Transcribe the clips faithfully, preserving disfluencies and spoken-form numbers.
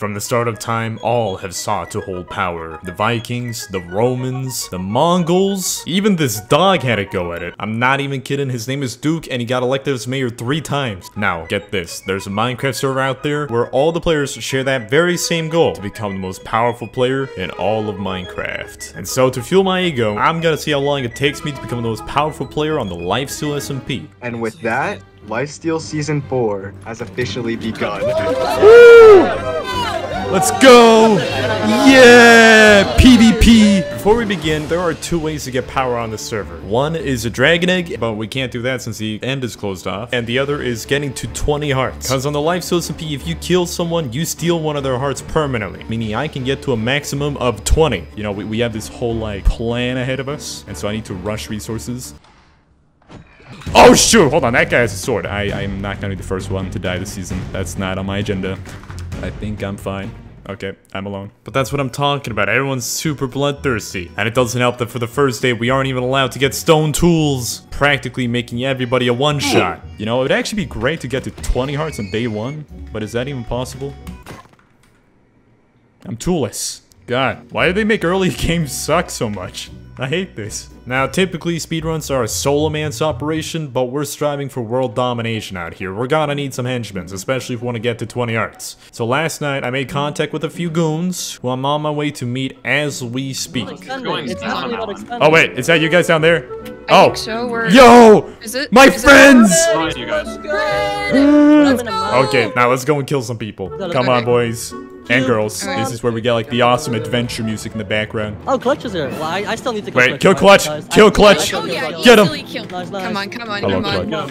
From the start of time, all have sought to hold power. The Vikings, the Romans, the Mongols, even this dog had a go at it. I'm not even kidding, his name is Duke and he got elected as mayor three times. Now, get this, there's a Minecraft server out there where all the players share that very same goal, to become the most powerful player in all of Minecraft. And so to fuel my ego, I'm gonna see how long it takes me to become the most powerful player on the Lifesteal S M P. And with that, Lifesteal Season four has officially begun. Woo! Let's go! Yeah! PvP! Before we begin, there are two ways to get power on the server. One is a dragon egg, but we can't do that since the end is closed off. And the other is getting to twenty hearts. Because on the Lifesteal S M P, if you kill someone, you steal one of their hearts permanently. Meaning I can get to a maximum of twenty. You know, we, we have this whole, like, plan ahead of us. And so I need to rush resources. Oh shoot, hold on, that guy has a sword. I, I'm not gonna be the first one to die this season. That's not on my agenda. I think I'm fine. Okay, I'm alone. But that's what I'm talking about, everyone's super bloodthirsty. And it doesn't help that for the first day, we aren't even allowed to get stone tools. Practically making everybody a one-shot. You know, it would actually be great to get to twenty hearts on day one, but is that even possible? I'm toolless. God, why do they make early games suck so much? I hate this. Now, typically speedruns are a soloman's operation, but we're striving for world domination out here. We're gonna need some henchmen, especially if we want to get to twenty hearts. So last night, I made contact with a few goons, who I'm on my way to meet as we speak. It's it's down down. Oh wait, is that you guys down there? I oh, think so. We're... yo, is it? My is friends! It you guys. Okay, now let's go and kill some people. Come on, boys. And girls, right. This is where we get like the awesome adventure music in the background. Oh, Clutch is here. Well, I, I still need to kill Wait, Clutch. Kill Clutch! Kill Clutch! Oh, yeah, get him! Kill. Nice, nice. Come on, come on, Hello, come on.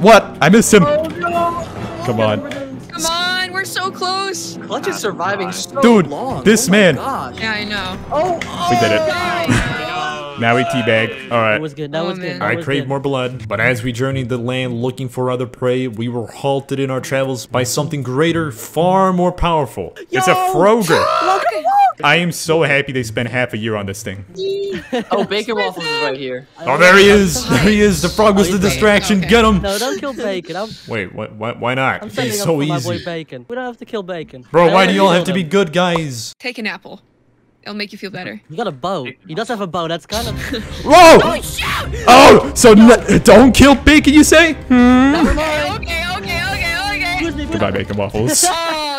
What? I missed him! Oh, no. Come on. Come on, we're so close! Clutch is surviving so Dude, long. Dude, this oh man! Yeah, I know. Oh, oh we did it. Yeah, now we teabag. Alright. That was good, that oh, was man. good. I was crave good. more blood. But as we journeyed the land looking for other prey, we were halted in our travels by something greater, far more powerful. Yo, it's a Frogger! I am so happy they spent half a year on this thing. Oh, Bacon Waffles is right here. Oh, there he is! There he is! The frog was oh, the distraction! Okay. Get him! No, don't kill Bacon. I'm... Wait, what, what, why not? I'm he's so easy. My boy Bacon. We don't have to kill Bacon. Bro, why do you all have to be good guys? Take an apple. It'll make you feel better. You got a bow. He does have a bow. That's kind of... Whoa! Oh, shoot! Oh, so no. Don't kill Bacon, you say? Hmm? Okay, okay, okay, okay, okay. Goodbye, Bacon Waffles.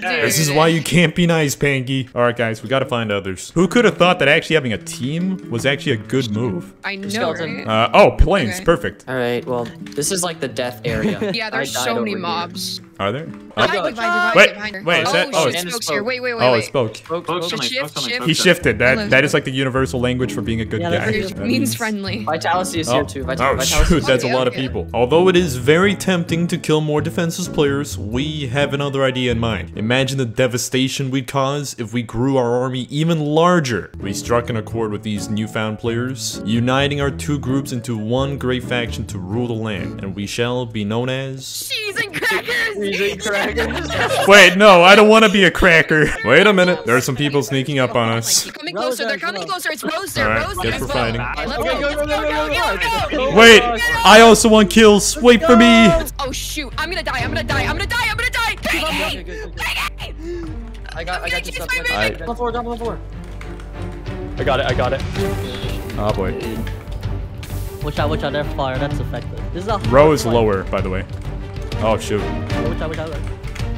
Dude. This is why you can't be nice, Pangee. Alright guys, we gotta find others. Who could have thought that actually having a team was actually a good move? I know, right? Uh, oh, planes, okay. Perfect. Alright, well, this is like the death area. Yeah, there's so many mobs. Here. Are there? Oh. Divide, divide, wait, divide. wait, is that? Oh, oh, it's Spoke. Here. Wait, wait, wait, oh, it's Spoke. Spoke, Spoke, Spoke shift, shift. He shifted. That, that is like the universal language for being a good yeah, guy. Means, means friendly. Vitality is oh. here too. Vitality. Oh shoot, that's okay, a lot okay. of people. Although it is very tempting to kill more defenseless players, we have another idea in mind. Imagine the devastation we'd cause if we grew our army even larger. We struck an accord with these newfound players, uniting our two groups into one great faction to rule the land, and we shall be known as... Cheese and crackers! Cheese and crackers! Wait, no, I don't want to be a cracker. Wait a minute, there are some people sneaking up on us. They're coming closer, they're coming closer, it's Rose there, right, Rose there as well. Okay, go, go, go, go, go, go. Wait, I also want kills, wait for me! Oh shoot, I'm gonna die, I'm gonna die, I'm gonna die, I'm gonna die! Pangee! Pangee! I got, I got this stuff. Down on the floor, down on the floor. I got it, I got it. Oh boy. Watch out, watch out, they're fire, that's effective. This is a Row is lower, by the way. Oh shoot. Watch out, watch out.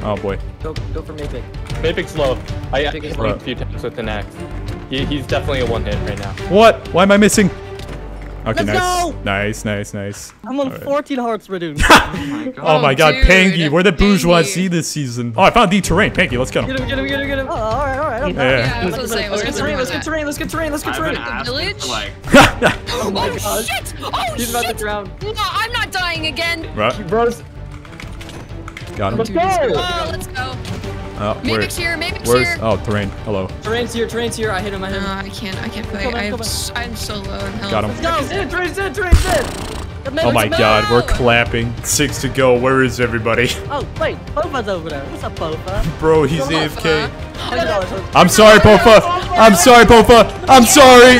Oh boy. Go, go for Mepic. Mepic's low. I hit him a few times with an axe. He, he's definitely a one hit right now. What? Why am I missing? Okay, Let's nice. Go! Nice, nice, nice. I'm on right. fourteen hearts, Redoon. Oh my god, oh, Pangee, we're the bourgeoisie this season. Oh, I found the terrain. Pangee, let's get him. Get him, get him, get him, get him. Oh, alright, alright. Yeah. Yeah, let's, let's, let's get terrain, let's get terrain, let's get terrain, let's get terrain. The village? Like... oh, my oh shit! Oh He's shit! He's about to drown. No, I'm not dying again. Right. Bros. Got him. Let's go! Oh, let's go. Oh, Mepic's here, Mepic's here. Oh, Terrain. Hello. Terrain's here, Terrain's here. I hit him, I hit him. No, I can't, I can't fight. I'm, I'm so low in health. Got him. Let's go. Terrain's in, Terrain's in. Oh my god, we're clapping. Six to go. Where is everybody? Oh, wait. Pofa's over there. What's up, Pofa? Bro, he's A F K. I'm sorry, Pofa. I'm sorry, Pofa. I'm sorry.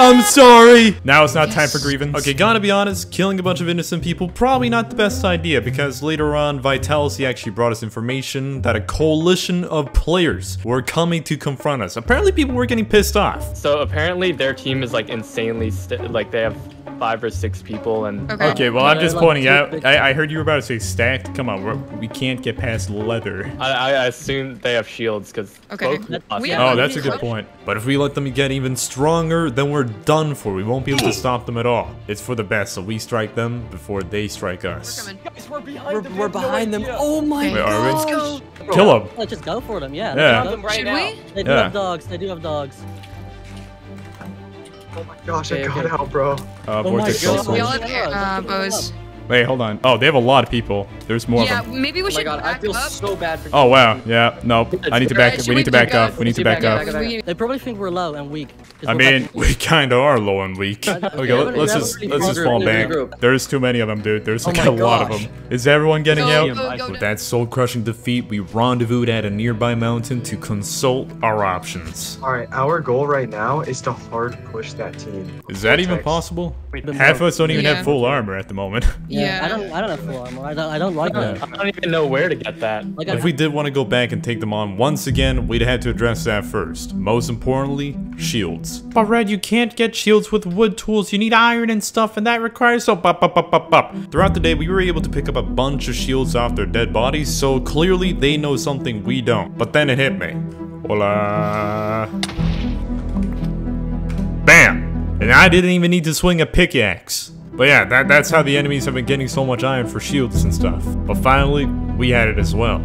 I'm sorry. Now it's not yes. time for grievance. Okay, gotta be honest, killing a bunch of innocent people, probably not the best idea, because later on, Vitality actually brought us information that a coalition of players were coming to confront us. Apparently people were getting pissed off. So apparently their team is like insanely, st like they have five or six people and- Okay, okay well, yeah, I'm just like pointing out, I, I heard you were about to say stacked. Come on, we're, we can't get past leather. I, I assume they have shields because- Okay. That's awesome. Oh, that's a good point. But if we let them get even stronger, then we're done for. We won't be able to stop them at all. It's for the best, so we strike them before they strike us. We're, Guys, we're behind we're, them. We're behind them. Oh my god. Let's go. Kill them. Let's just go for them, yeah. yeah. Them right Should now. we? They do yeah. have dogs. They do have dogs. Oh my gosh, okay, I got okay. out, bro. Uh, oh my god. We all have bows. Wait, hold on. Oh, they have a lot of people. There's more yeah, of them. Yeah, maybe we should oh god, back I feel up. so bad for Oh, wow. Yeah, no. I need to back right, we, we need to back up. up. We need to back, back up. up. They probably think we're low and weak. I mean, we kind of are low and weak. Okay, okay let, let's just let's just fall back. There's too many of them, dude. There's like oh a gosh. lot of them. Is everyone getting go, out? Go, go, With that soul-crushing defeat, we rendezvoused at a nearby mountain to consult our options. All right, our goal right now is to hard push that team. Is that even possible? Half of us don't even have full armor at the moment. Yeah, yeah, I don't. I don't have full armor. I don't. I don't like that. I don't even know where to get that. Like if I, we did want to go back and take them on once again, we'd had to address that first. Most importantly, shields. But Red, you can't get shields with wood tools. You need iron and stuff, and that requires so pop, pop, pop, pop, pop. Throughout the day, we were able to pick up a bunch of shields off their dead bodies. So clearly, they know something we don't. But then it hit me. Hola. Bam! And I didn't even need to swing a pickaxe. But yeah, that, that's how the enemies have been getting so much iron for shields and stuff. But finally, we had it as well.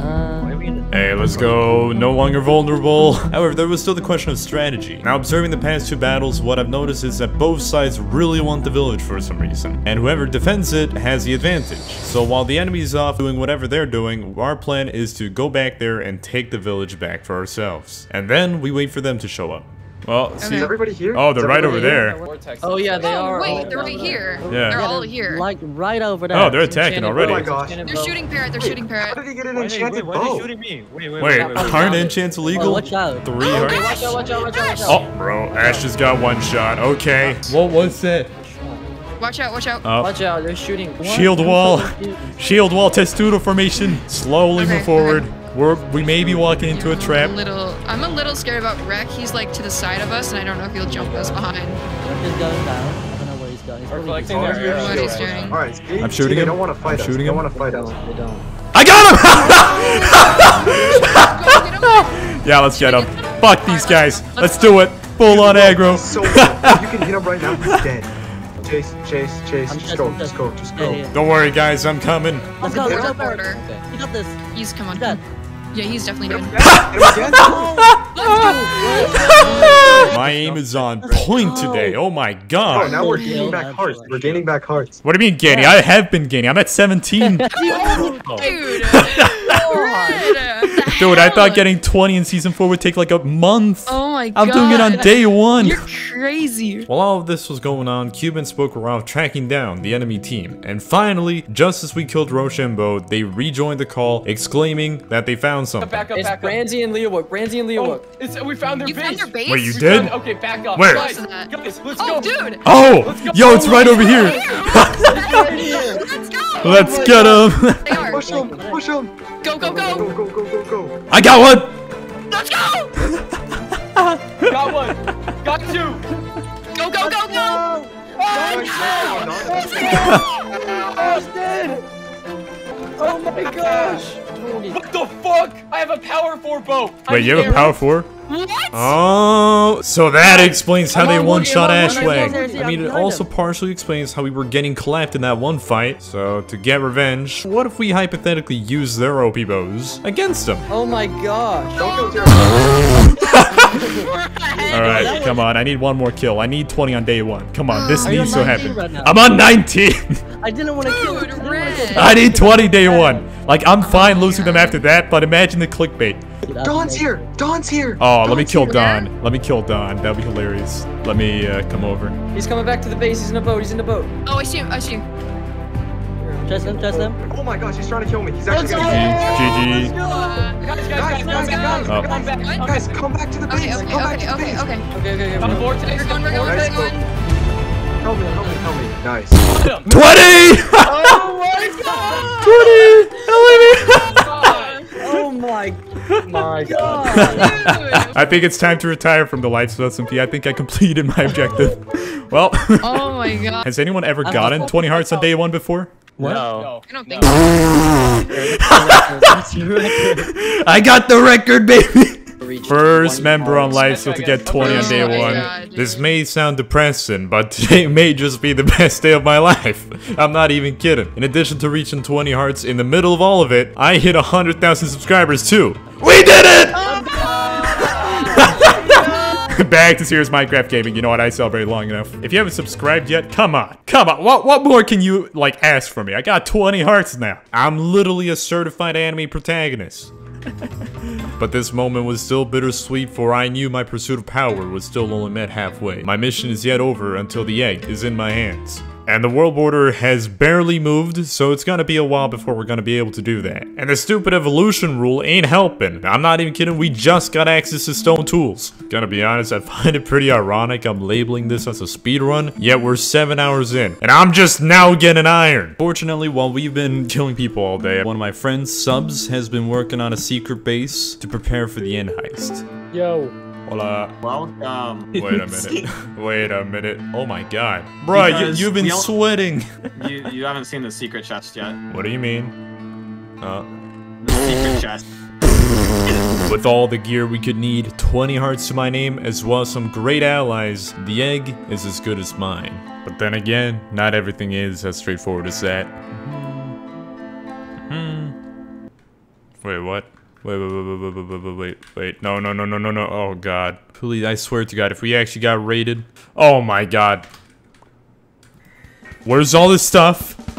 Uh, hey, let's go. No longer vulnerable. However, there was still the question of strategy. Now, observing the past two battles, what I've noticed is that both sides really want the village for some reason. And whoever defends it has the advantage. So while the enemy's off doing whatever they're doing, our plan is to go back there and take the village back for ourselves. And then we wait for them to show up. Well, okay. see, is everybody here? Oh, they're right over here? there. Oh yeah, they oh, are. Wait, they're right here. Yeah. They're yeah, all they're here. Like right over there. Oh, they're attacking already. Oh my gosh. They're shooting parrot. They're wait, shooting parrot. How did he get an wait, enchanted wait, wait, bow? Wait, shooting me? Wait, wait, wait, wait, wait aren't enchants illegal? Oh, watch out. Three. Oh, right? watch out, watch out, watch out. Oh, bro, Ash just got one shot. Okay. What was that? Watch out, watch out. Oh. Watch out, they're shooting. One, Shield two, wall. Two, Shield wall, testudo formation. Slowly okay, move forward. Okay. We're, we may be walking into yeah, a trap. I'm a, little, I'm a little scared about Wreck. He's like to the side of us, and I don't know if he'll jump us behind. Wreck is going down. I don't know where he's going. He's collecting their arrows. Alright, I'm shooting him. They don't want to fight us. They don't want to fight us. They don't. I got him! Yeah, let's get him. Fuck these guys. Let's do it. Full on aggro. So you can hit him right now. He's dead. Chase, chase, chase, just, just go, just, just go, just go. Yeah, yeah. Don't worry guys, I'm coming. Let's go, let's go, Porter. You got this. He's come on. Dead. Yeah, he's definitely dead. My aim is on point today, oh my god. Oh, now we're gaining back hearts, we're gaining back hearts. What do you mean gaining? I have been gaining, I'm at seventeen. Dude, Dude, I thought getting twenty in season four would take like a month. Oh my god. I'm doing it on day one. You're crazy. While all of this was going on, Cuban and Spoke were off tracking down the enemy team. And finally, just as we killed Roshambo, they rejoined the call, exclaiming that they found something. Back up, back up. It's Branzi and Leo. Branzi and Leo. Oh, it's, we found their, you base. Found their base. Wait, you we did? Found, okay, back up. Where? Guys, guys, let's oh, go. dude. Oh, let's go. Yo, it's right over here. Let's go. Let's get him. Push him, push him. Go, go, go. Go, go, go, go, go. I got one! Let's go! Got one! Got two! Go, go, go, go! Oh, oh my gosh! What the fuck? I have a power four bow! Wait, you have a power four? What? Oh, so that explains how they one-shot Ashwag. I mean, it also partially explains how we were getting clapped in that one fight. So, to get revenge, what if we hypothetically use their O P bows against them? Oh my gosh. Alright, come on. I need one more kill. I need twenty on day one. Come on, this needs to happen. I'm on nineteen. I didn't want to kill it. I need twenty day one. Like, I'm fine losing them after that, but imagine the clickbait. Dawn's here! Dawn's here! Oh, Dawn's let me kill here. Dawn. Let me kill Dawn. That'll be hilarious. Let me uh, come over. He's coming back to the base. He's in a boat. He's in a boat. Oh, I see him. I see him. Chase him, chase him. Oh my gosh, he's trying to kill me. He's actually going to kill me. G G. Guys, guys, guys, guys, guys, guys, guys, come back to the base. Okay, okay, okay, okay. Okay, okay, okay. On board today. We're going, we're going, we're going. Help me, help me, help me. Nice. twenty! Oh my god! twenty! Help me! Oh my god. My God. I think it's time to retire from the Lifesteal S M P. I think I completed my objective. Well. Oh my God. Has anyone ever gotten twenty hearts on day one before? What? No. I don't think so. I got the record, baby. First member on Lifesteal to get twenty on day one. God, this may sound depressing, but today may just be the best day of my life. I'm not even kidding. In addition to reaching twenty hearts in the middle of all of it, I hit one hundred thousand subscribers too. We did it! Oh, back to serious Minecraft gaming. You know what? I celebrate long enough. If you haven't subscribed yet, come on. Come on. What what more can you, like, ask for me? I got twenty hearts now. I'm literally a certified anime protagonist. But this moment was still bittersweet, for I knew my pursuit of power was still only met halfway. My mission is yet over until the egg is in my hands. And the world border has barely moved, so it's gonna be a while before we're gonna be able to do that. And the stupid evolution rule ain't helping. I'm not even kidding, we just got access to stone tools. Gonna be honest, I find it pretty ironic I'm labeling this as a speedrun, yet we're seven hours in. And I'm just now getting iron. Fortunately, while we've been killing people all day, one of my friends, Subz, has been working on a secret base to prepare for the end heist. Yo. Hola. Welcome. Wait a minute. Wait a minute. Oh my god. Bruh, you, you've been sweating. you, you haven't seen the secret chest yet. What do you mean? Uh. The secret chest. With all the gear we could need, twenty hearts to my name, as well as some great allies, the egg is as good as mine. But then again, not everything is as straightforward as that. Mm-hmm. Wait, what? Wait, wait, wait, wait, wait, wait, wait, no, no, no, no, no, no, oh god. Please, I swear to god, if we actually got raided. Oh my god. Where's all this stuff?